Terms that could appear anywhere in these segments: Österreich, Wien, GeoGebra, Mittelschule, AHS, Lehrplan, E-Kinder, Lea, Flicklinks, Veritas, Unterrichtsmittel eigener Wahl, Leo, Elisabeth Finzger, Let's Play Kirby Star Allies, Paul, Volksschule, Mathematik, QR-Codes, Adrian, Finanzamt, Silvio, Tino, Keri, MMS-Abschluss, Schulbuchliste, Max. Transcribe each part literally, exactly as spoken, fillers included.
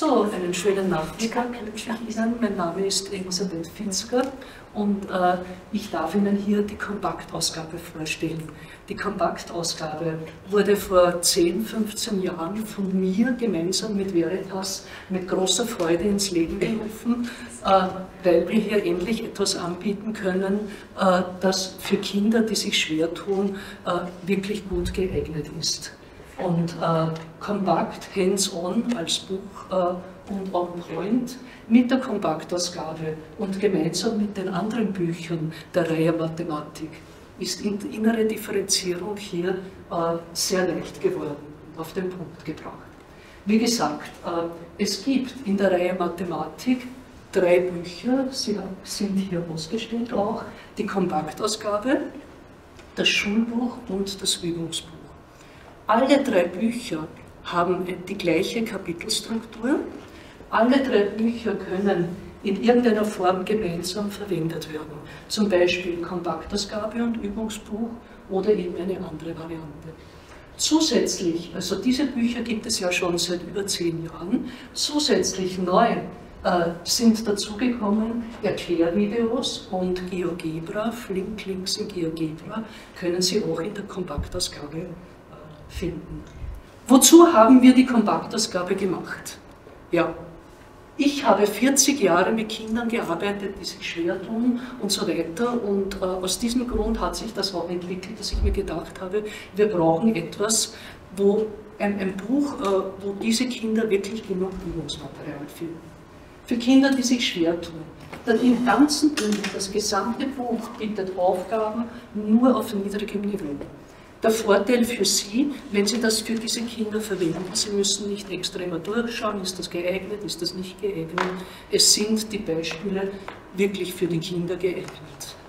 So, einen schönen Nachmittag. Mein Name ist Elisabeth Finzger und äh, ich darf Ihnen hier die Kompaktausgabe vorstellen. Die Kompaktausgabe wurde vor zehn, fünfzehn Jahren von mir gemeinsam mit Veritas mit großer Freude ins Leben gerufen, äh, weil wir hier endlich etwas anbieten können, äh, das für Kinder, die sich schwer tun, äh, wirklich gut geeignet ist. Und äh, kompakt, hands-on als Buch äh, und on-point mit der Kompaktausgabe und gemeinsam mit den anderen Büchern der Reihe Mathematik ist die innere Differenzierung hier äh, sehr leicht geworden und auf den Punkt gebracht. Wie gesagt, äh, es gibt in der Reihe Mathematik drei Bücher, sie sind hier ausgestellt auch, die Kompaktausgabe, das Schulbuch und das Übungsbuch. Alle drei Bücher haben die gleiche Kapitelstruktur. Alle drei Bücher können in irgendeiner Form gemeinsam verwendet werden. Zum Beispiel Kompaktausgabe und Übungsbuch oder eben eine andere Variante. Zusätzlich, also diese Bücher gibt es ja schon seit über zehn Jahren, zusätzlich neu äh, sind dazugekommen Erklärvideos und GeoGebra, Flicklinks in GeoGebra können Sie auch in der Kompaktausgabe finden. Wozu haben wir die Kompaktausgabe gemacht? Ja, ich habe vierzig Jahre mit Kindern gearbeitet, die sich schwer tun und so weiter, und äh, aus diesem Grund hat sich das auch entwickelt, dass ich mir gedacht habe, wir brauchen etwas, wo ein, ein Buch, äh, wo diese Kinder wirklich genug Übungsmaterial finden. Für Kinder, die sich schwer tun. Denn im ganzen Buch, das gesamte Buch bietet Aufgaben nur auf niedrigem Niveau. Der Vorteil für Sie, wenn Sie das für diese Kinder verwenden, Sie müssen nicht extra immer durchschauen, ist das geeignet, ist das nicht geeignet. Es sind die Beispiele wirklich für die Kinder geeignet.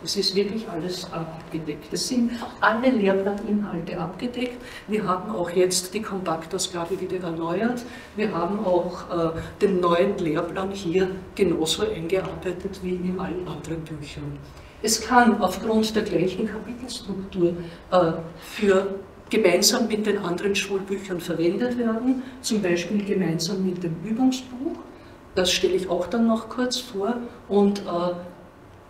Es ist wirklich alles abgedeckt. Es sind alle Lehrplaninhalte abgedeckt. Wir haben auch jetzt die Kompaktausgabe wieder erneuert. Wir haben auch äh, den neuen Lehrplan hier genauso eingearbeitet wie in allen anderen Büchern. Es kann aufgrund der gleichen Kapitelstruktur äh, für gemeinsam mit den anderen Schulbüchern verwendet werden, zum Beispiel gemeinsam mit dem Übungsbuch, das stelle ich auch dann noch kurz vor, und äh,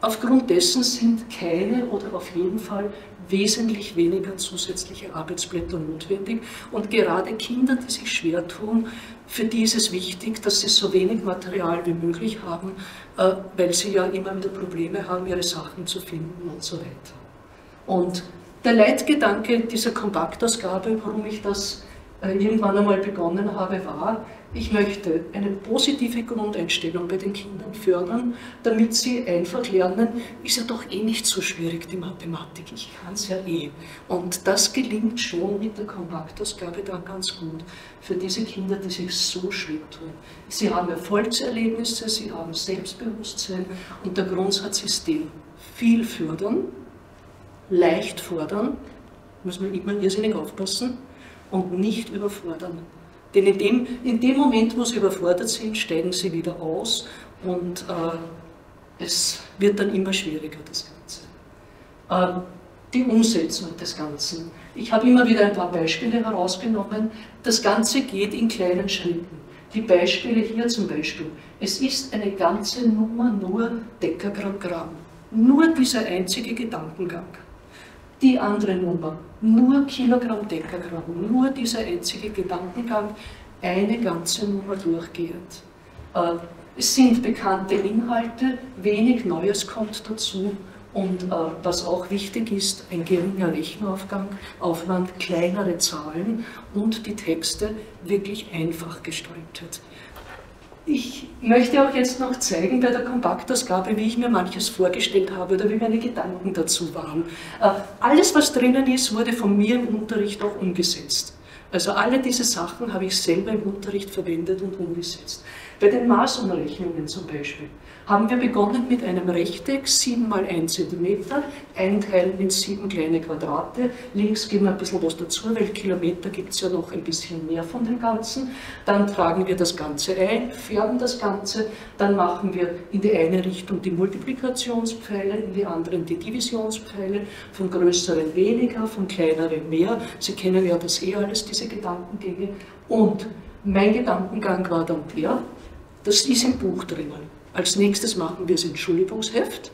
aufgrund dessen sind keine oder auf jeden Fall wesentlich weniger zusätzliche Arbeitsblätter notwendig. Und gerade Kinder, die sich schwer tun, für die ist es wichtig, dass sie so wenig Material wie möglich haben, weil sie ja immer wieder Probleme haben, ihre Sachen zu finden und so weiter. Und der Leitgedanke dieser Kompaktausgabe, warum ich das irgendwann einmal begonnen habe, war, ich möchte eine positive Grundeinstellung bei den Kindern fördern, damit sie einfach lernen, ist ja doch eh nicht so schwierig die Mathematik, ich kann es ja eh. Und das gelingt schon mit der Kompaktausgabe dann ganz gut für diese Kinder, die sich so schwer tun. Sie haben Erfolgserlebnisse, sie haben Selbstbewusstsein und der Grundsatz ist der, viel fördern, leicht fordern, muss man immer irrsinnig aufpassen, und nicht überfordern. Denn in dem, in dem Moment, wo sie überfordert sind, steigen sie wieder aus und äh, es wird dann immer schwieriger, das Ganze. Äh, die Umsetzung des Ganzen. Ich habe immer wieder ein paar Beispiele herausgenommen. Das Ganze geht in kleinen Schritten. Die Beispiele hier zum Beispiel. Es ist eine ganze Nummer nur Dekagramm. Nur dieser einzige Gedankengang. Die andere Nummer, nur Kilogramm, Dekagramm, nur dieser einzige Gedankengang, eine ganze Nummer durchgehend. Äh, es sind bekannte Inhalte, wenig Neues kommt dazu und äh, was auch wichtig ist, ein geringer Rechenaufwand, kleinere Zahlen und die Texte wirklich einfach gestaltet. Ich möchte auch jetzt noch zeigen bei der Kompaktausgabe, wie ich mir manches vorgestellt habe oder wie meine Gedanken dazu waren. Alles, was drinnen ist, wurde von mir im Unterricht auch umgesetzt. Also alle diese Sachen habe ich selber im Unterricht verwendet und umgesetzt. Bei den Maßumrechnungen zum Beispiel haben wir begonnen mit einem Rechteck, sieben mal ein Zentimeter, einteilen in sieben kleine Quadrate. Links geben wir ein bisschen was dazu, weil Kilometer gibt es ja noch ein bisschen mehr von dem Ganzen. Dann tragen wir das Ganze ein, färben das Ganze, dann machen wir in die eine Richtung die Multiplikationspfeile, in die anderen die Divisionspfeile, von größeren weniger, von kleineren mehr. Sie kennen ja das eh alles, diese Gedankengänge. Und Mein Gedankengang war dann der, das ist im Buch drinnen. Als nächstes machen wir es ins Schulübungsheft,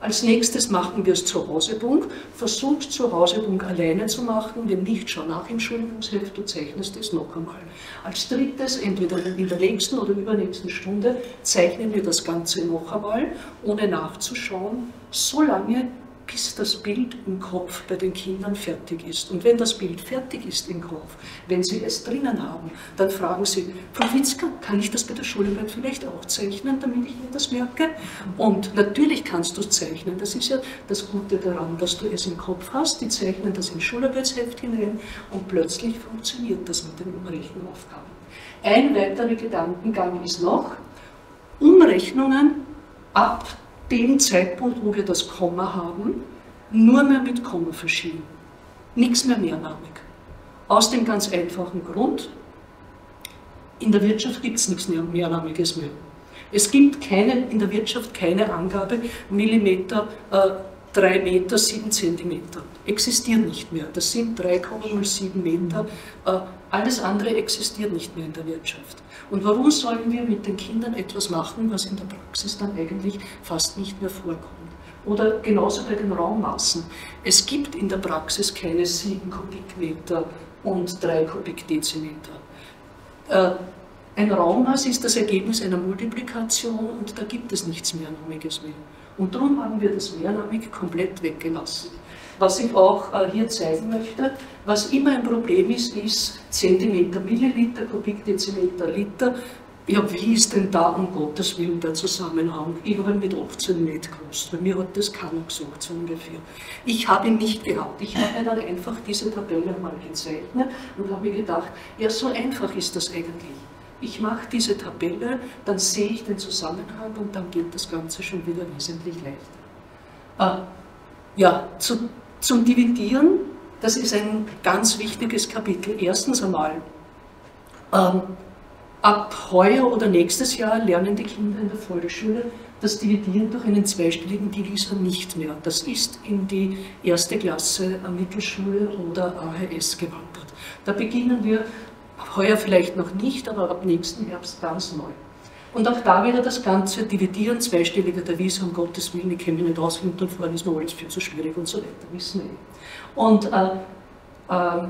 als nächstes machen wir es zur Hausübung, versuchst zur Hausübung alleine zu machen, wenn nicht, schau nach im Schulübungsheft und zeichnest es noch einmal. Als drittes, entweder in der nächsten oder übernächsten Stunde, zeichnen wir das Ganze noch einmal, ohne nachzuschauen, solange bis das Bild im Kopf bei den Kindern fertig ist. Und wenn das Bild fertig ist im Kopf, wenn sie es drinnen haben, dann fragen sie, Frau Finzger, kann ich das bei der Schularbeit vielleicht auch zeichnen, damit ich mir das merke? Und natürlich kannst du es zeichnen, das ist ja das Gute daran, dass du es im Kopf hast, die zeichnen das ins Schularbeitsheft hinein und plötzlich funktioniert das mit den Umrechenaufgaben. Ein weiterer Gedankengang ist noch, Umrechnungen ab den Zeitpunkt, wo wir das Komma haben, nur mehr mit Komma verschieben. Nichts mehr mehrnamig. Aus dem ganz einfachen Grund, in der Wirtschaft gibt es nichts Mehrnamiges mehr. Es gibt keine, in der Wirtschaft keine Angabe, Millimeter, äh, drei Meter, sieben Zentimeter. Existiert nicht mehr. Das sind drei Komma null sieben Meter. Äh, alles andere existiert nicht mehr in der Wirtschaft. Und warum sollen wir mit den Kindern etwas machen, was in der Praxis dann eigentlich fast nicht mehr vorkommt? Oder genauso bei den Raummaßen. Es gibt in der Praxis keine sieben Kubikmeter und drei Kubikdezimeter. Äh, ein Raummaß ist das Ergebnis einer Multiplikation und da gibt es nichts Mehrnomiges mehr. Und darum haben wir das Mehrnomig komplett weggelassen. Was ich auch äh, hier zeigen möchte, was immer ein Problem ist, ist Zentimeter, Milliliter, Kubikdezimeter, Liter. Ja, wie ist denn da um Gottes Willen der Zusammenhang? Ich habe mit achtzehn nicht gewusst, bei mir hat das keiner gesucht, so ungefähr. Ich habe ihn nicht gehabt, ich habe dann einfach diese Tabelle mal gezeichnet und habe mir gedacht, ja, so einfach ist das eigentlich. Ich mache diese Tabelle, dann sehe ich den Zusammenhang und dann geht das Ganze schon wieder wesentlich leichter. Ah, ja, zu, zum Dividieren, das ist ein ganz wichtiges Kapitel. Erstens einmal, ähm, ab heuer oder nächstes Jahr lernen die Kinder in der Volksschule das Dividieren durch einen zweistelligen Divisor nicht mehr. Das ist in die erste Klasse, Mittelschule oder A H S gewandert. Da beginnen wir heuer vielleicht noch nicht, aber ab nächsten Herbst ganz neu. Und auch da wieder das Ganze dividieren, zweistelliger Divisor, um Gottes Willen, ich kenne mich nicht aus, hinten und vorne ist noch alles viel zu schwierig und so weiter, wissen wir. Und äh, äh,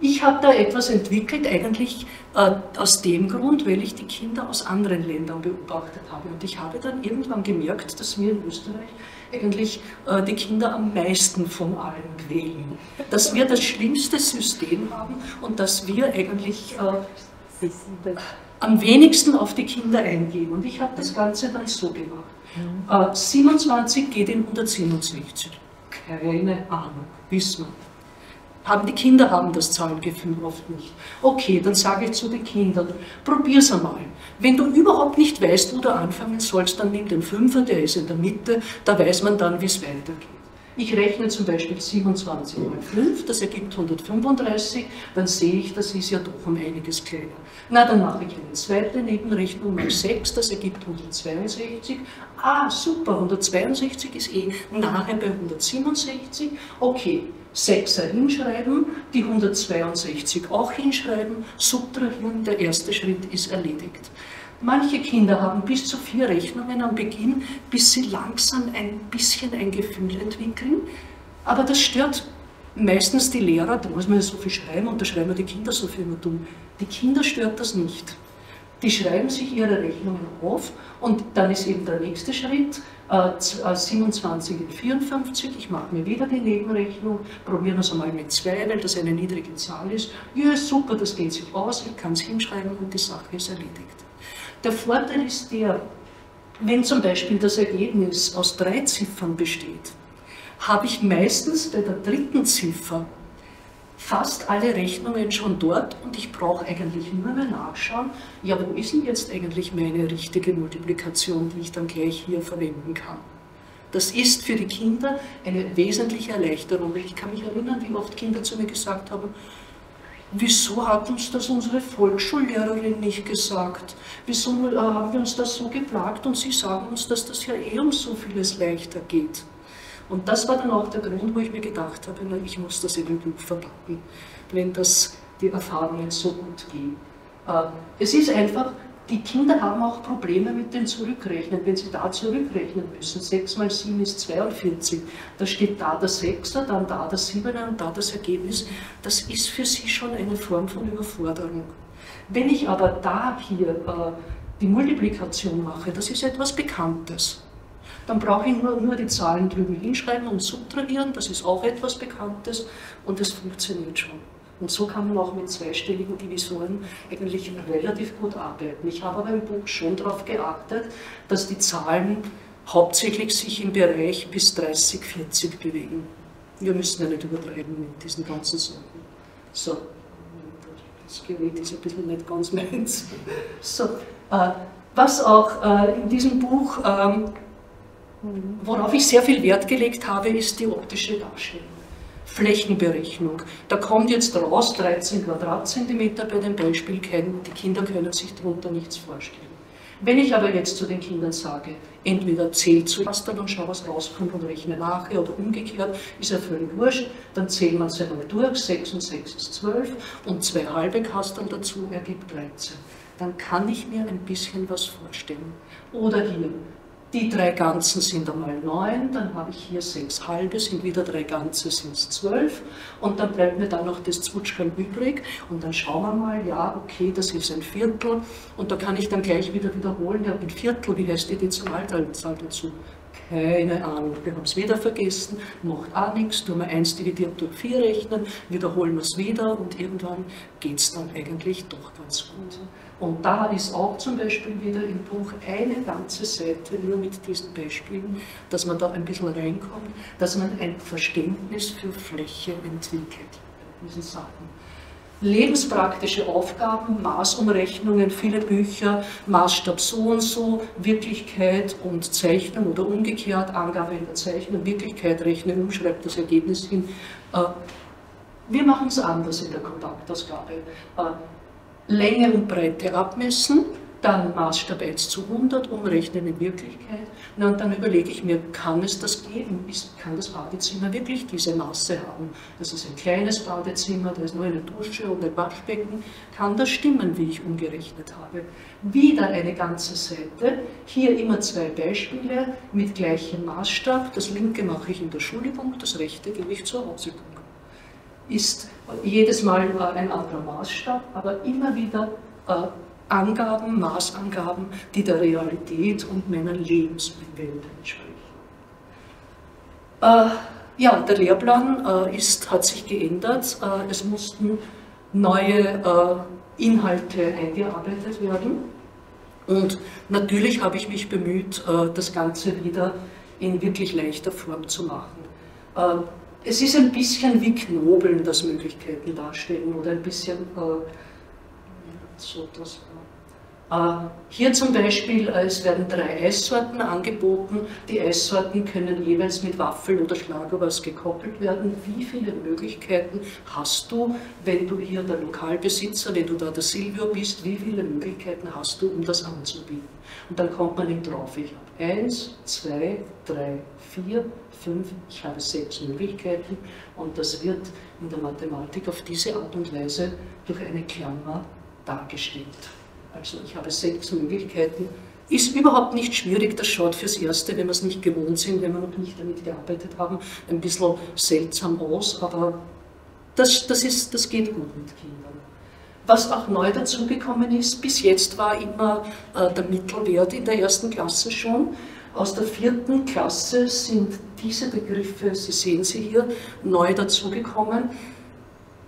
ich habe da etwas entwickelt, eigentlich äh, aus dem Grund, weil ich die Kinder aus anderen Ländern beobachtet habe. Und ich habe dann irgendwann gemerkt, dass wir in Österreich eigentlich äh, die Kinder am meisten von allen quälen. Dass wir das schlimmste System haben und dass wir eigentlich äh, am wenigsten auf die Kinder eingehen. Und ich habe das Ganze dann so gemacht. Äh, siebenundzwanzig geht in hundertsiebenundsechzig. Keine Ahnung, wissen wir. Haben die Kinder haben das Zahlengefühl oft nicht. Okay, dann sage ich zu den Kindern, probier's einmal. Wenn du überhaupt nicht weißt, wo du anfangen sollst, dann nimm den Fünfer, der ist in der Mitte, da weiß man dann, wie es weitergeht. Ich rechne zum Beispiel siebenundzwanzig mal fünf, das ergibt hundertfünfunddreißig, dann sehe ich, das ist ja doch um einiges kleiner. Na, dann mache ich eine zweite Nebenrechnung mal sechs, das ergibt hundertzweiundsechzig. Ah, super, hundertzweiundsechzig ist eh nachher bei hundertsiebenundsechzig. Okay, Sechser hinschreiben, die hundertzweiundsechzig auch hinschreiben, subtrahieren, der erste Schritt ist erledigt. Manche Kinder haben bis zu vier Rechnungen am Beginn, bis sie langsam ein bisschen ein Gefühl entwickeln, aber das stört meistens die Lehrer, da muss man ja so viel schreiben und da schreiben die Kinder so viel immer dumm. Die Kinder stört das nicht. Die schreiben sich ihre Rechnungen auf und dann ist eben der nächste Schritt, siebenundzwanzig in vierundfünfzig, ich mache mir wieder die Nebenrechnung, probieren wir es einmal mit zwei, weil das eine niedrige Zahl ist. Ja, super, das geht sich aus, ich kann es hinschreiben und die Sache ist erledigt. Der Vorteil ist der, wenn zum Beispiel das Ergebnis aus drei Ziffern besteht, habe ich meistens bei der dritten Ziffer fast alle Rechnungen schon dort und ich brauche eigentlich nur mehr nachschauen, ja, wo ist denn jetzt eigentlich meine richtige Multiplikation, die ich dann gleich hier verwenden kann. Das ist für die Kinder eine wesentliche Erleichterung. Ich kann mich erinnern, wie oft Kinder zu mir gesagt haben, wieso hat uns das unsere Volksschullehrerin nicht gesagt? Wieso haben wir uns das so geplagt und sie sagen uns, dass das ja eh um so vieles leichter geht? Und das war dann auch der Grund, wo ich mir gedacht habe, na, ich muss das in den Buch verpacken, wenn das die Erfahrungen so gut gehen. Es ist einfach, die Kinder haben auch Probleme mit dem Zurückrechnen, wenn sie da zurückrechnen müssen. sechs mal sieben ist zweiundvierzig. Da steht da der Sechser, dann da der Siebener und da das Ergebnis. Das ist für sie schon eine Form von Überforderung. Wenn ich aber da hier äh, die Multiplikation mache, das ist etwas Bekanntes. Dann brauche ich nur, nur die Zahlen drüben hinschreiben und subtrahieren, das ist auch etwas Bekanntes und es funktioniert schon. Und so kann man auch mit zweistelligen Divisoren eigentlich relativ gut arbeiten. Ich habe aber im Buch schon darauf geachtet, dass die Zahlen hauptsächlich sich im Bereich bis dreißig, vierzig bewegen. Wir müssen ja nicht übertreiben mit diesen ganzen Sachen. So, das Gerät ist ein bisschen nicht ganz meins. So, äh, was auch äh, in diesem Buch, ähm, worauf ich sehr viel Wert gelegt habe, ist die optische Darstellung. Flächenberechnung. Da kommt jetzt raus dreizehn Quadratzentimeter bei dem Beispiel, die Kinder können sich darunter nichts vorstellen. Wenn ich aber jetzt zu den Kindern sage, entweder zählt zuerst dann und schau, was rauskommt und rechne nachher oder umgekehrt, ist ja völlig wurscht, dann zählen wir es einmal durch, sechs und sechs ist zwölf und zwei halbe Kastern dazu ergibt dreizehn. Dann kann ich mir ein bisschen was vorstellen. Oder hier. Die drei Ganzen sind einmal neun, dann habe ich hier sechs halbe, sind wieder drei Ganze, sind es zwölf und dann bleibt mir dann noch das Zwutschkern übrig und dann schauen wir mal, ja, okay, das ist ein Viertel und da kann ich dann gleich wieder wiederholen, ja, ein Viertel, wie heißt die Dezimalzahl dazu? Keine Ahnung, wir haben es wieder vergessen, macht auch nichts, tun wir eins dividiert durch vier rechnen, wiederholen wir es wieder und irgendwann geht es dann eigentlich doch ganz gut. Und da ist auch zum Beispiel wieder im Buch eine ganze Seite nur mit diesen Beispielen, dass man da ein bisschen reinkommt, dass man ein Verständnis für Fläche entwickelt, diesen Sachen. Lebenspraktische Aufgaben, Maßumrechnungen, viele Bücher, Maßstab so und so, Wirklichkeit und Zeichnung oder umgekehrt, Angabe in der Zeichnung, Wirklichkeit, rechnen, umschreibt das Ergebnis hin. Wir machen es anders in der Kontaktausgabe. Länge und Breite abmessen, dann Maßstab eins zu hundert, umrechnen in Wirklichkeit. Na, und dann überlege ich mir, kann es das geben? Kann das Badezimmer wirklich diese Maße haben? Das ist ein kleines Badezimmer, da ist nur eine Dusche und ein Waschbecken. Kann das stimmen, wie ich umgerechnet habe? Wieder eine ganze Seite, hier immer zwei Beispiele mit gleichem Maßstab. Das linke mache ich in der Schulepunkt, das rechte gebe ich zur Hauptsepunkt. Ist jedes Mal ein anderer Maßstab, aber immer wieder Angaben, Maßangaben, die der Realität und meiner Lebenswelt entsprechen. Ja, der Lehrplan ist, hat sich geändert. Es mussten neue Inhalte eingearbeitet werden. Und natürlich habe ich mich bemüht, das Ganze wieder in wirklich leichter Form zu machen. Es ist ein bisschen wie Knobeln, das Möglichkeiten darstellen oder ein bisschen äh, so das. Äh, hier zum Beispiel, äh, es werden drei Eissorten angeboten. Die Eissorten können jeweils mit Waffel oder Schlagobers gekoppelt werden. Wie viele Möglichkeiten hast du, wenn du hier der Lokalbesitzer, wenn du da der Silvio bist, wie viele Möglichkeiten hast du, um das anzubieten? Und dann kommt man eben drauf, ich habe eins, zwei, drei, vier, fünf, ich habe sechs Möglichkeiten und das wird in der Mathematik auf diese Art und Weise durch eine Klammer dargestellt. Also ich habe sechs Möglichkeiten, ist überhaupt nicht schwierig, das schaut fürs Erste, wenn wir es nicht gewohnt sind, wenn wir noch nicht damit gearbeitet haben, ein bisschen seltsam aus, aber das, das, ist, das geht gut mit Kindern. Was auch neu dazugekommen ist, bis jetzt war immer äh, der Mittelwert in der ersten Klasse schon. Aus der vierten Klasse sind diese Begriffe, Sie sehen sie hier, neu dazugekommen.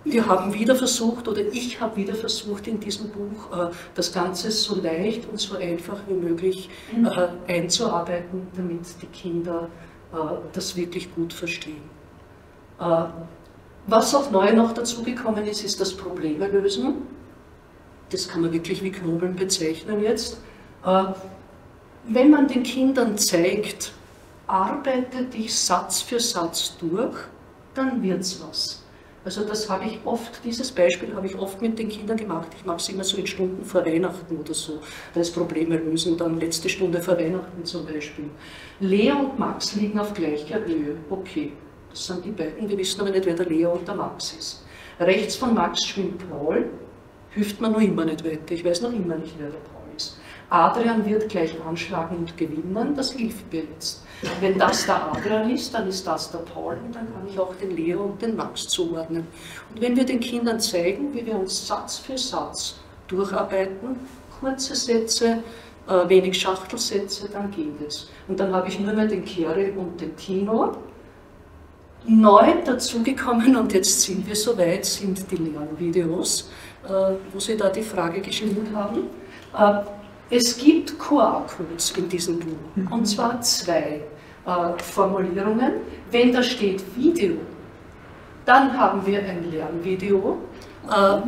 Wir haben wieder versucht, oder ich habe wieder versucht, in diesem Buch äh, das Ganze so leicht und so einfach wie möglich äh, einzuarbeiten, damit die Kinder äh, das wirklich gut verstehen. Äh, Was auch neu noch dazugekommen ist, ist das Probleme lösen. Das kann man wirklich wie Knobeln bezeichnen jetzt. Wenn man den Kindern zeigt, arbeite dich Satz für Satz durch, dann wird's was. Also das habe ich oft, dieses Beispiel habe ich oft mit den Kindern gemacht. Ich mache es immer so in Stunden vor Weihnachten oder so. Da ist Probleme lösen, dann letzte Stunde vor Weihnachten zum Beispiel. Lea und Max liegen auf gleicher Höhe. Okay. Das sind die beiden, wir wissen aber nicht, wer der Leo und der Max ist. Rechts von Max schwimmt Paul, hilft mir noch immer nicht weiter. Ich weiß noch immer nicht, wer der Paul ist. Adrian wird gleich anschlagen und gewinnen, das hilft mir jetzt. Wenn das der Adrian ist, dann ist das der Paul und dann kann ich auch den Leo und den Max zuordnen. Und wenn wir den Kindern zeigen, wie wir uns Satz für Satz durcharbeiten, kurze Sätze, äh, wenig Schachtelsätze, dann geht es. Und dann habe ich nur mehr den Keri und den Tino neu dazugekommen und jetzt sind wir soweit, sind die Lernvideos, äh, wo Sie da die Frage gestellt haben. Äh, es gibt Q R-Codes in diesem Buch und zwar zwei äh, Formulierungen. Wenn da steht Video, dann haben wir ein Lernvideo. Äh,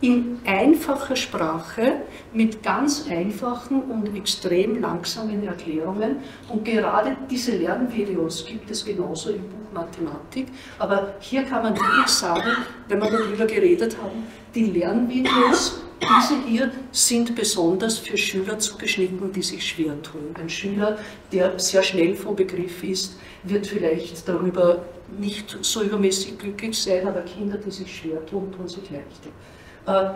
in einfacher Sprache, mit ganz einfachen und extrem langsamen Erklärungen. Und gerade diese Lernvideos gibt es genauso im Buch Mathematik. Aber hier kann man wirklich sagen, wenn wir darüber geredet haben, die Lernvideos, diese hier, sind besonders für Schüler zugeschnitten, die sich schwer tun. Ein Schüler, der sehr schnell vom Begriff ist, wird vielleicht darüber nicht so übermäßig glücklich sein, aber Kinder, die sich schwer tun, tun sich leichter. Äh,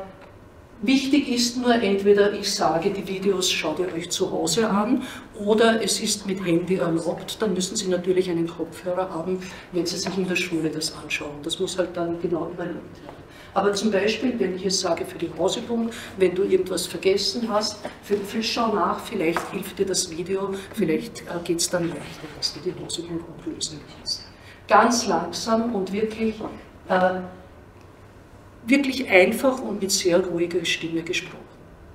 wichtig ist nur, entweder ich sage, die Videos schaut ihr euch zu Hause an oder es ist mit Handy erlaubt, dann müssen Sie natürlich einen Kopfhörer haben, wenn Sie sich in der Schule das anschauen. Das muss halt dann genau überlegt werden. Aber zum Beispiel, wenn ich es sage für die Hausübung, wenn du irgendwas vergessen hast, für, für, schau nach, vielleicht hilft dir das Video, vielleicht äh, geht es dann leichter, dass du die Hausübung lösen kannst. Ganz langsam und wirklich äh, wirklich einfach und mit sehr ruhiger Stimme gesprochen.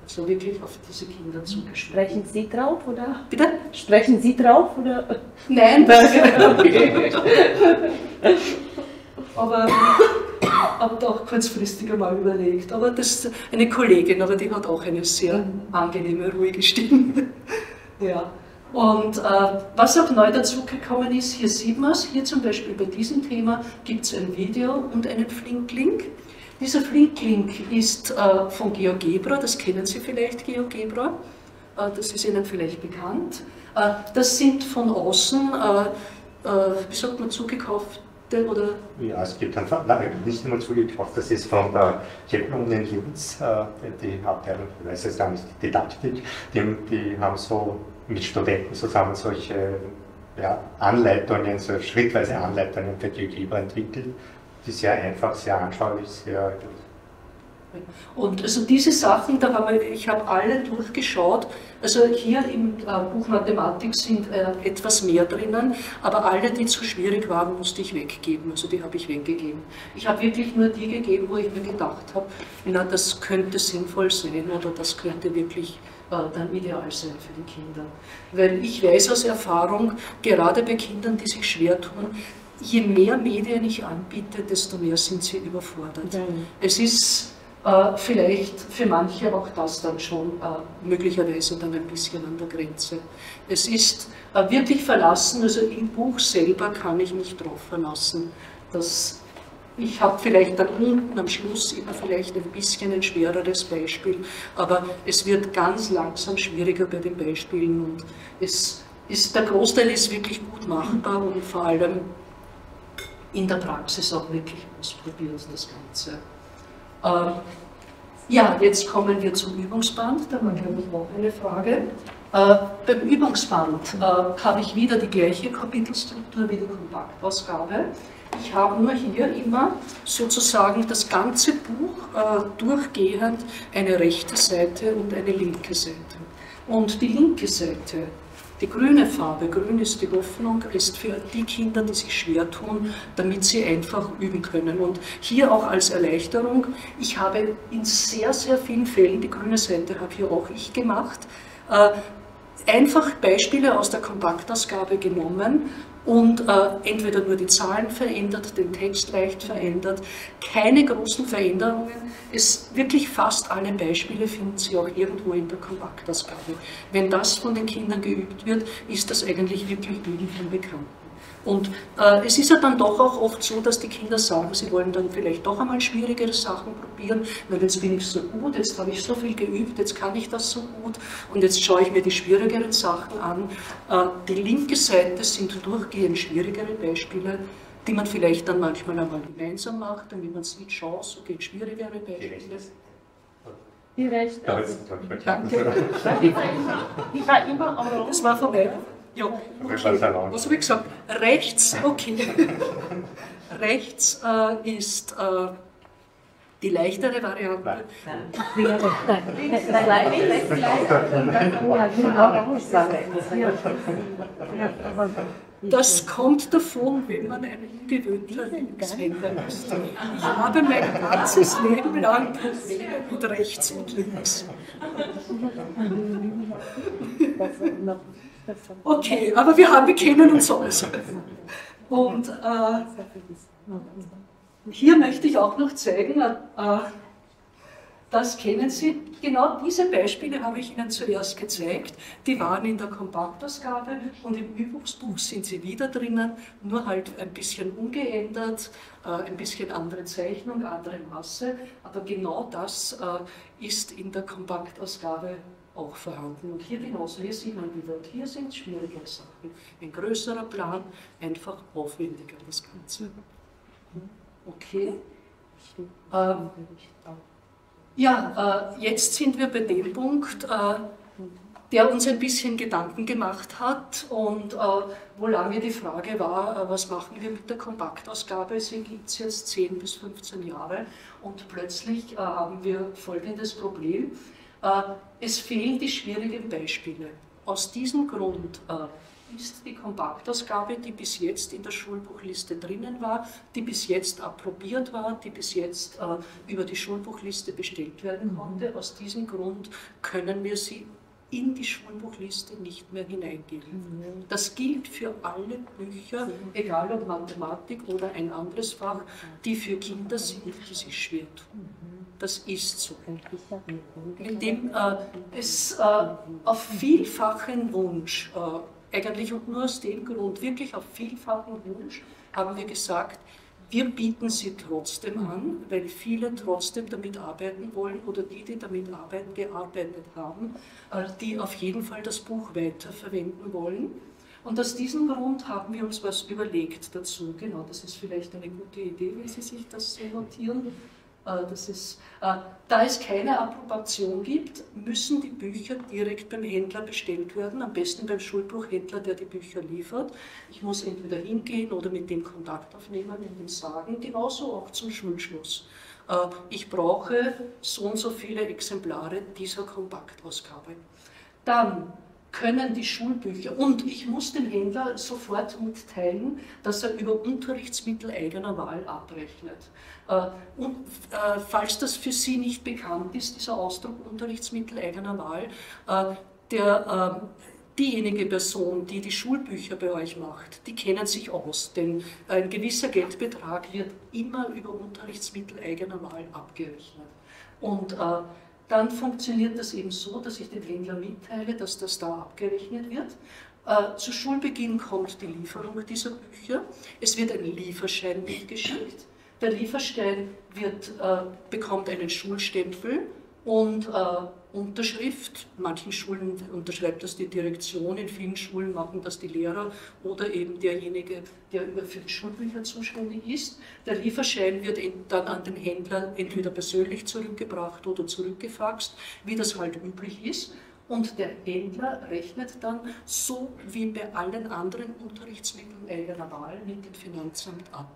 Also wirklich auf diese Kinder zugeschnitten. Sprechen Sie drauf, oder? Bitte? Sprechen Sie drauf, oder? Nein. aber, aber doch kurzfristig einmal überlegt. Aber das ist eine Kollegin, aber die hat auch eine sehr angenehme, ruhige Stimme. ja. Und äh, was auch neu dazu gekommen ist, hier sieht man es, hier zum Beispiel bei diesem Thema gibt es ein Video und einen Flicklink. Dieser Flicklink ist äh, von GeoGebra, das kennen Sie vielleicht, GeoGebra, äh, das ist Ihnen vielleicht bekannt. Äh, das sind von außen, äh, äh, wie sagt man, zugekaufte oder? Ja, es gibt einfach, nein, nicht nur zugekauft, das ist von der Chefin Jugends, äh, die Abteilung, ich weiß es damals, die Didaktik, die, die haben so mit Studenten zusammen solche ja, Anleitungen, so schrittweise Anleitungen für GeoGebra entwickelt. Die sehr einfach, sehr anschaulich, sehr gut. Und also diese Sachen, da haben wir, ich habe alle durchgeschaut, also hier im äh, Buch Mathematik sind äh, etwas mehr drinnen, aber alle, die zu schwierig waren, musste ich weggeben, also die habe ich weggegeben. Ich habe wirklich nur die gegeben, wo ich mir gedacht habe, na, das könnte sinnvoll sein oder das könnte wirklich äh, dann ideal sein für die Kinder. Weil ich weiß aus Erfahrung, gerade bei Kindern, die sich schwer tun, je mehr Medien ich anbiete, desto mehr sind sie überfordert. Nein. Es ist äh, vielleicht für manche auch das dann schon äh, möglicherweise dann ein bisschen an der Grenze. Es ist äh, wirklich verlassen, also im Buch selber kann ich mich drauf verlassen. Dass ich habe vielleicht dann unten am Schluss immer vielleicht ein bisschen ein schwereres Beispiel, aber es wird ganz langsam schwieriger bei den Beispielen und es ist, der Großteil ist wirklich gut machbar und vor allem in der Praxis auch wirklich ausprobiert, das Ganze. Ähm, ja, jetzt kommen wir zum Übungsband, da war glaube ich noch eine Frage. Äh, beim Übungsband äh, habe ich wieder die gleiche Kapitelstruktur wie die Kompaktausgabe. Ich habe nur hier immer sozusagen das ganze Buch äh, durchgehend eine rechte Seite und eine linke Seite. Und die linke Seite, die grüne Farbe, grün ist die Hoffnung, ist für die Kinder, die sich schwer tun, damit sie einfach üben können. Und hier auch als Erleichterung, ich habe in sehr, sehr vielen Fällen, die grüne Seite habe hier auch ich gemacht, einfach Beispiele aus der Kompaktausgabe genommen und entweder nur die Zahlen verändert, den Text leicht verändert, keine großen Veränderungen. Es, wirklich fast alle Beispiele finden Sie auch irgendwo in der Kompaktausgabe. Wenn das von den Kindern geübt wird, ist das eigentlich wirklich Üben von Bekannten. Und äh, es ist ja dann doch auch oft so, dass die Kinder sagen, sie wollen dann vielleicht doch einmal schwierigere Sachen probieren, weil jetzt bin ich so gut, jetzt habe ich so viel geübt, jetzt kann ich das so gut und jetzt schaue ich mir die schwierigeren Sachen an. Äh, die linke Seite sind durchgehend schwierigere Beispiele, die man vielleicht dann manchmal einmal gemeinsam macht, damit man sieht, schau, so geht schwierigere Beispiele. die recht. Also, danke. Ich war immer am Rand. Das war vorbei. Ja, okay. Was habe ich gesagt? Rechts, okay. Rechts äh, ist äh, die leichtere Variante. Nein. Nein. Nein. Links ist leichter. Das kommt davon, wenn man ein ungewöhnlicher Linkshänder ist. Ich habe mein ganzes Leben lang Probleme mit rechts und links. Okay, aber wir haben, wir kennen uns alles. Und äh, hier möchte ich auch noch zeigen, äh, das kennen Sie, genau diese Beispiele habe ich Ihnen zuerst gezeigt. Die waren in der Kompaktausgabe und im Übungsbuch sind sie wieder drinnen, nur halt ein bisschen ungeändert, äh, ein bisschen andere Zeichnung, andere Masse, aber genau das äh, ist in der Kompaktausgabe auch vorhanden. Und hier genauso, hier sieht man wieder, und hier sind schwierige Sachen. Ein größerer Plan, einfach aufwendiger das Ganze. Okay. Ähm, ja, äh, jetzt sind wir bei dem Punkt, äh, der uns ein bisschen Gedanken gemacht hat und äh, wo lange die Frage war, äh, was machen wir mit der Kompaktausgabe, sie gibt es jetzt zehn bis fünfzehn Jahre und plötzlich äh, haben wir folgendes Problem. Es fehlen die schwierigen Beispiele. Aus diesem Grund ist die Kompaktausgabe, die bis jetzt in der Schulbuchliste drinnen war, die bis jetzt approbiert war, die bis jetzt über die Schulbuchliste bestellt werden konnte, aus diesem Grund können wir sie in die Schulbuchliste nicht mehr hineingeben. Das gilt für alle Bücher, egal ob Mathematik oder ein anderes Fach, die für Kinder sind, die sich schwer tun. Das ist so. Mit dem äh, es äh, auf vielfachen Wunsch, äh, eigentlich und nur aus dem Grund, wirklich auf vielfachen Wunsch, haben wir gesagt, wir bieten sie trotzdem an, weil viele trotzdem damit arbeiten wollen oder die, die damit arbeiten, gearbeitet haben, äh, die auf jeden Fall das Buch weiterverwenden wollen. Und aus diesem Grund haben wir uns was überlegt dazu. Genau, das ist vielleicht eine gute Idee, wenn Sie sich das so notieren. Das ist, da es keine Approbation gibt, müssen die Bücher direkt beim Händler bestellt werden, am besten beim Schulbuchhändler, der die Bücher liefert. Ich muss entweder hingehen oder mit dem Kontakt aufnehmen und ihm sagen, genauso auch zum Schulschluss. Ich brauche so und so viele Exemplare dieser Kompaktausgabe. Dann können die Schulbücher, und ich muss dem Händler sofort mitteilen, dass er über Unterrichtsmittel eigener Wahl abrechnet. Und äh, falls das für Sie nicht bekannt ist, dieser Ausdruck Unterrichtsmittel eigener Wahl, äh, der, äh, diejenige Person, die die Schulbücher bei euch macht, die kennen sich aus, denn ein gewisser Geldbetrag wird immer über Unterrichtsmittel eigener Wahl abgerechnet. Und äh, dann funktioniert das eben so, dass ich den Händler mitteile, dass das da abgerechnet wird. Äh, zu Schulbeginn kommt die Lieferung dieser Bücher. Es wird ein Lieferschein mitgeschickt. Der Lieferschein wird, äh, bekommt einen Schulstempel und äh, Unterschrift. In manchen Schulen unterschreibt das die Direktion, in vielen Schulen machen das die Lehrer oder eben derjenige, der für die Schulbücher zuständig ist. Der Lieferschein wird dann an den Händler entweder persönlich zurückgebracht oder zurückgefaxt, wie das halt üblich ist. Und der Händler rechnet dann, so wie bei allen anderen Unterrichtsmitteln eigener Wahl, mit dem Finanzamt ab.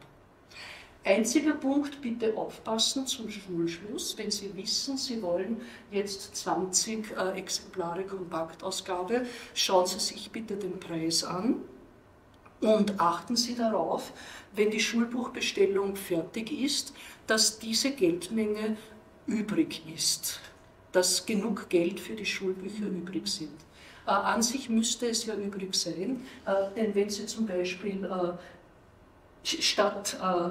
Einziger Punkt, bitte aufpassen zum Schulschluss, wenn Sie wissen, Sie wollen jetzt zwanzig äh, Exemplare Kompaktausgabe, schauen Sie sich bitte den Preis an und achten Sie darauf, wenn die Schulbuchbestellung fertig ist, dass diese Geldmenge übrig ist, dass genug Geld für die Schulbücher übrig sind. Äh, an sich müsste es ja übrig sein, äh, denn wenn Sie zum Beispiel äh, statt äh,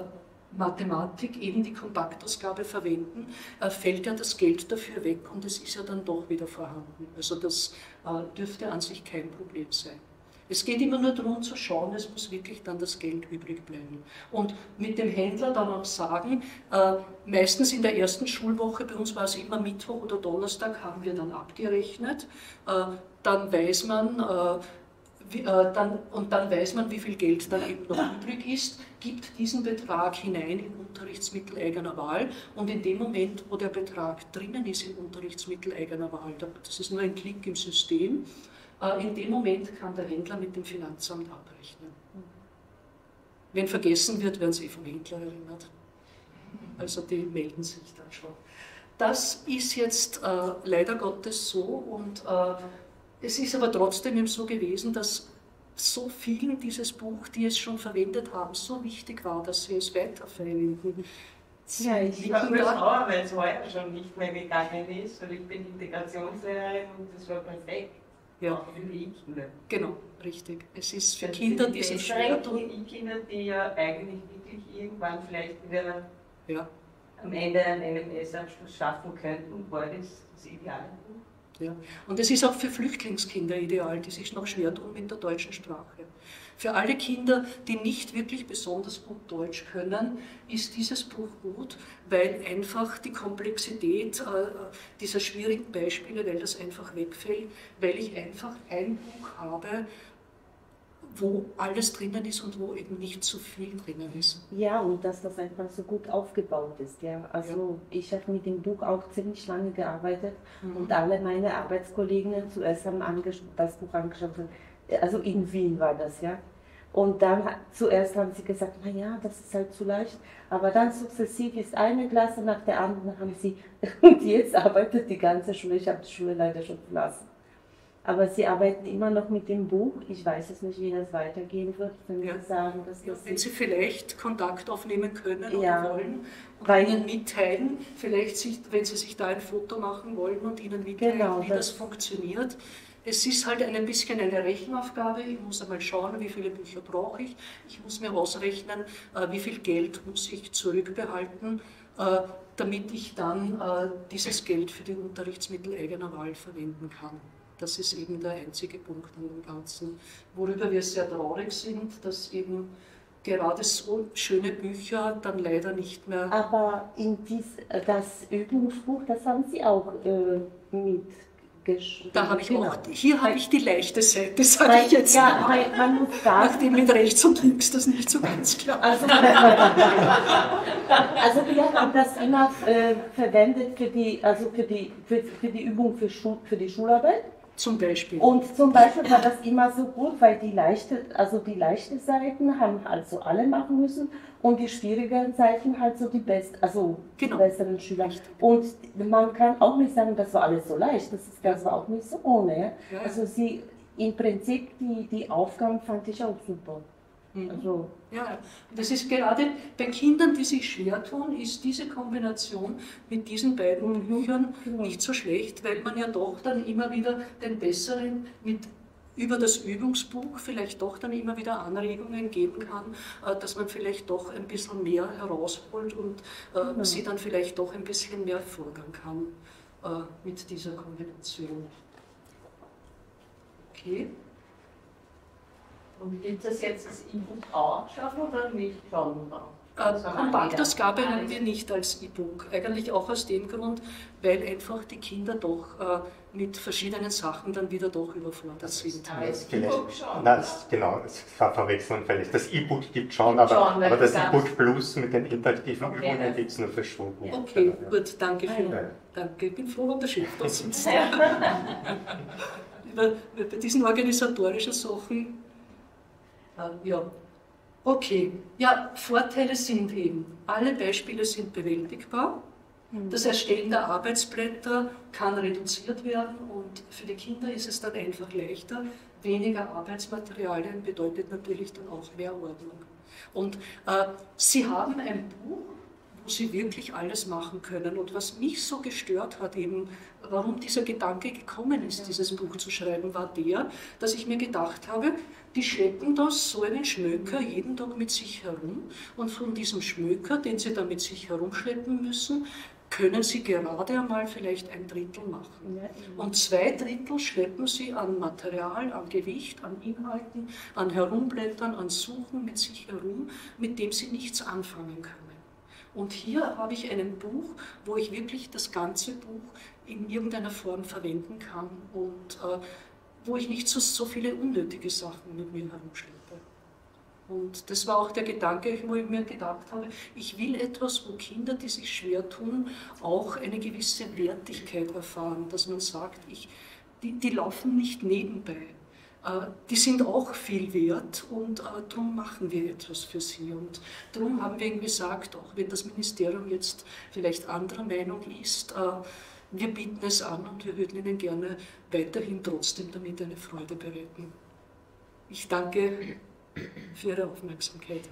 Mathematik eben die Kompaktausgabe verwenden, äh, fällt ja das Geld dafür weg und es ist ja dann doch wieder vorhanden. Also das äh, dürfte an sich kein Problem sein. Es geht immer nur darum zu schauen, es muss wirklich dann das Geld übrig bleiben. Und mit dem Händler dann auch sagen, äh, meistens in der ersten Schulwoche, bei uns war es immer Mittwoch oder Donnerstag, haben wir dann abgerechnet, äh, dann weiß man, äh, wie, äh, dann, und dann weiß man, wie viel Geld dann eben noch übrig ist, gibt diesen Betrag hinein in Unterrichtsmittel eigener Wahl, und in dem Moment, wo der Betrag drinnen ist in Unterrichtsmittel eigener Wahl, das ist nur ein Klick im System, äh, in dem Moment kann der Händler mit dem Finanzamt abrechnen. Wenn vergessen wird, werden sie vom Händler erinnert. Also die melden sich dann schon. Das ist jetzt äh, leider Gottes so, und äh, es ist aber trotzdem eben so gewesen, dass so vielen dieses Buch, die es schon verwendet haben, so wichtig war, dass sie es weiterverwenden. Ja, ich war sauer, weil es heuer schon nicht mehr gegangen ist, und ich bin Integrationslehrerin und das war perfekt. Ja, auch für die E-Kinder. Genau, richtig. Es ist für das Kinder, die es schwer tun. Die E-Kinder, die ja eigentlich wirklich irgendwann vielleicht wieder. Ja. Am Ende einen M M S-Abschluss schaffen könnten, war das das ideale Buch. Ja. Und es ist auch für Flüchtlingskinder ideal, die sich noch schwer tun mit der deutschen Sprache. Für alle Kinder, die nicht wirklich besonders gut Deutsch können, ist dieses Buch gut, weil einfach die Komplexität äh, dieser schwierigen Beispiele, weil das einfach wegfällt, weil ich einfach ein Buch habe, wo alles drinnen ist und wo eben nicht zu viel drinnen ist. Ja, und dass das einfach so gut aufgebaut ist. Ja. Also ja. Ich habe mit dem Buch auch ziemlich lange gearbeitet, mhm. und alle meine Arbeitskollegen zuerst haben das Buch angeschaut, also in Wien war das, ja. Und dann zuerst haben sie gesagt, naja, das ist halt zu leicht, aber dann sukzessiv ist eine Klasse nach der anderen, haben sie, und jetzt arbeitet die ganze Schule, ich habe die Schule leider schon verlassen. Aber sie arbeiten immer noch mit dem Buch. Ich weiß es nicht, wie das weitergehen wird, wenn ja. Sie sagen, dass das ja, wenn Sie vielleicht Kontakt aufnehmen können oder ja. wollen und Weil Ihnen mitteilen, vielleicht, sich, wenn Sie sich da ein Foto machen wollen und Ihnen mitteilen, genau, wie das, das funktioniert. Es ist halt ein bisschen eine Rechenaufgabe. Ich muss einmal schauen, wie viele Bücher brauche ich. Ich muss mir ausrechnen, wie viel Geld muss ich zurückbehalten, damit ich dann dieses Geld für die Unterrichtsmittel eigener Wahl verwenden kann. Das ist eben der einzige Punkt an dem Ganzen, worüber wir sehr traurig sind, dass eben gerade so schöne Bücher dann leider nicht mehr... Aber in dies, das Übungsbuch, das haben Sie auch äh, mitgeschrieben. Da habe ich genau. auch, hier habe ich die leichte Seite, sage ich jetzt ja, mal, man muss sagen, nachdem mit rechts und links das nicht so ganz klar ist. Also, also wir haben das immer äh, verwendet für die, also für die, für, für die Übung für, Schu für die Schularbeit. Zum Beispiel. Und zum Beispiel war das immer so gut, weil die leichte, also die leichten Seiten haben also alle machen müssen und die schwierigeren Seiten halt so die besten, also genau. die besseren Schüler. Richtig. Und man kann auch nicht sagen, das war alles so leicht, das, ist, das war auch nicht so ohne. Ja? Ja. Also sie, im Prinzip die, die Aufgaben fand ich auch super. Mhm. Also. Ja, das ist gerade bei Kindern, die sich schwer tun, ist diese Kombination mit diesen beiden mhm. Büchern mhm. nicht so schlecht, weil man ja doch dann immer wieder den Besseren mit über das Übungsbuch vielleicht doch dann immer wieder Anregungen geben kann, dass man vielleicht doch ein bisschen mehr herausholt und mhm. sie dann vielleicht doch ein bisschen mehr fördern kann mit dieser Kombination. Okay. Und gibt es jetzt das E-Book auch schon oder nicht schon? Also äh, Kompaktausgabe haben wir nicht als E-Book. Eigentlich auch aus dem Grund, weil einfach die Kinder doch äh, mit verschiedenen Sachen dann wieder doch überfordert sind. Das E-Book schon. Nein, das, genau, das verwechseln vielleicht. Das E-Book gibt schon, aber, schon, aber das E-Book Plus mit den interaktiven Übungen ja. gibt es nur für Schulbuch. Okay, genau, ja. gut, danke schön. Ja. Danke, ich bin froh, um das Schiff da sitzt. Bei diesen organisatorischen Sachen. Ja, okay. Ja, Vorteile sind eben, alle Beispiele sind bewältigbar. Das Erstellen der Arbeitsblätter kann reduziert werden und für die Kinder ist es dann einfach leichter. Weniger Arbeitsmaterialien bedeutet natürlich dann auch mehr Ordnung. Und äh, sie haben ein Buch, wo sie wirklich alles machen können. Und was mich so gestört hat eben, warum dieser Gedanke gekommen ist, dieses Buch zu schreiben, war der, dass ich mir gedacht habe, die schleppen das so einen Schmöker jeden Tag mit sich herum und von diesem Schmöker, den sie da mit sich herumschleppen müssen, können sie gerade einmal vielleicht ein Drittel machen. Und zwei Drittel schleppen sie an Material, an Gewicht, an Inhalten, an Herumblättern, an Suchen mit sich herum, mit dem sie nichts anfangen können. Und hier habe ich ein Buch, wo ich wirklich das ganze Buch in irgendeiner Form verwenden kann und äh, wo ich nicht so, so viele unnötige Sachen mit mir herumschleppe. Und das war auch der Gedanke, wo ich mir gedacht habe, ich will etwas, wo Kinder, die sich schwer tun, auch eine gewisse Wertigkeit erfahren, dass man sagt, ich, die, die laufen nicht nebenbei. Die sind auch viel wert und darum machen wir etwas für sie. Und darum haben wir gesagt, auch wenn das Ministerium jetzt vielleicht anderer Meinung ist, wir bieten es an und wir würden Ihnen gerne weiterhin trotzdem damit eine Freude bereiten. Ich danke für Ihre Aufmerksamkeit.